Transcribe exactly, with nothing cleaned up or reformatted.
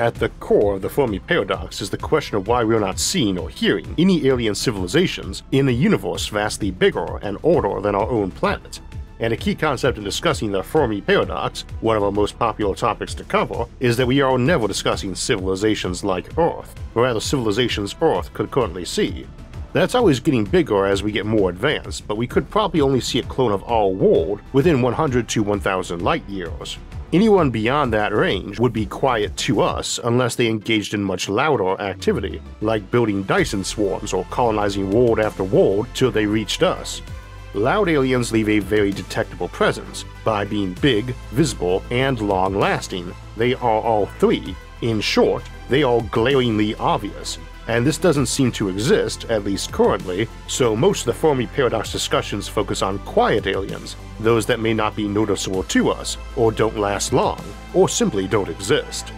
At the core of the Fermi Paradox is the question of why we are not seeing or hearing any alien civilizations in a universe vastly bigger and older than our own planet. And a key concept in discussing the Fermi Paradox, one of our most popular topics to cover, is that we are never discussing civilizations like Earth, or rather civilizations Earth could currently see. That's always getting bigger as we get more advanced, but we could probably only see a clone of our world within one hundred to one thousand light years. Anyone beyond that range would be quiet to us unless they engaged in much louder activity, like building Dyson swarms or colonizing world after world till they reached us. Loud aliens leave a very detectable presence. By being big, visible, and long-lasting, they are all three. In short, they are glaringly obvious. And this doesn't seem to exist, at least currently, so most of the Fermi Paradox discussions focus on quiet aliens, those that may not be noticeable to us, or don't last long, or simply don't exist.